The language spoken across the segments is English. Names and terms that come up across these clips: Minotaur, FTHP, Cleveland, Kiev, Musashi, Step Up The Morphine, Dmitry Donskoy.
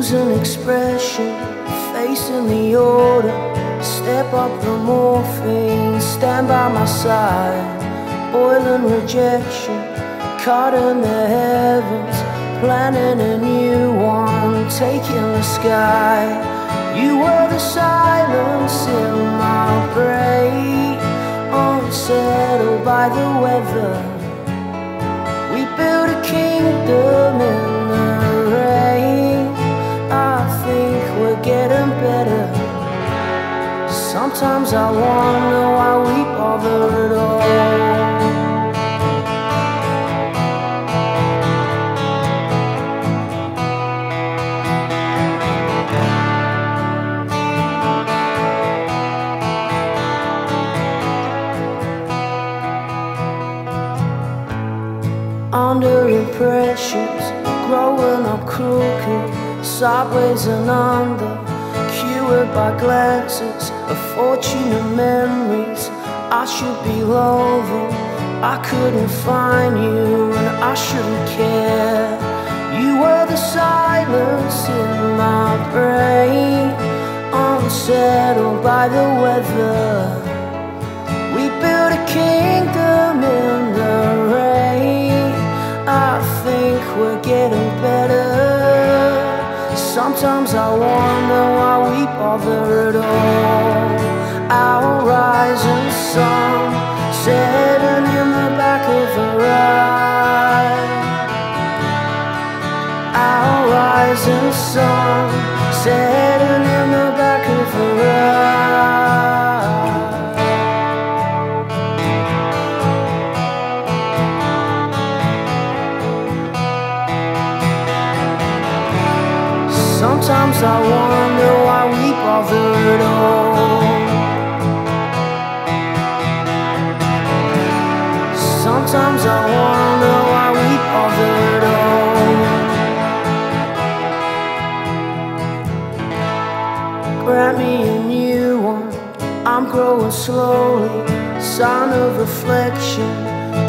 losing expression, facing the order. Step up the morphine, stand by my side. Boiling rejection, caught in the heavens, planning a new one, taking the sky. You were the silence in my brain, unsettled by the weather. We built a kingdom in the rain. I think we're getting better. Sometimes I wonder why we bother at all. Under impressions, growing up crooked, sideways and under, cured by glances of fortunate memories. I should be loving, I couldn't find you, and I shouldn't care. You were the silence in my brain, unsettled by the weather. We built a kingdom in the rain. I think we're getting better. Sometimes I wonder why we bother at all. Our rising sun, setting in the back of a ride. Our rising sun, setting in the back of a ride. Sometimes I wonder why we bother at all. Sometimes I wonder why we bother at all. Grant me a new one, I'm growing slowly. Sign of reflection,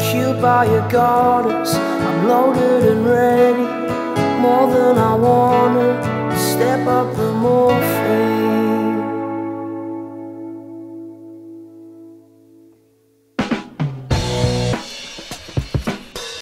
cued by your goddess. I'm loaded and ready, more than I wanted. Step up the morphine.